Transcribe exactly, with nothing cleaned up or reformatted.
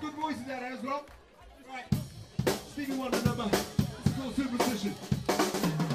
some good voices out there as well. Right. Speaking one another, this is called Superstition.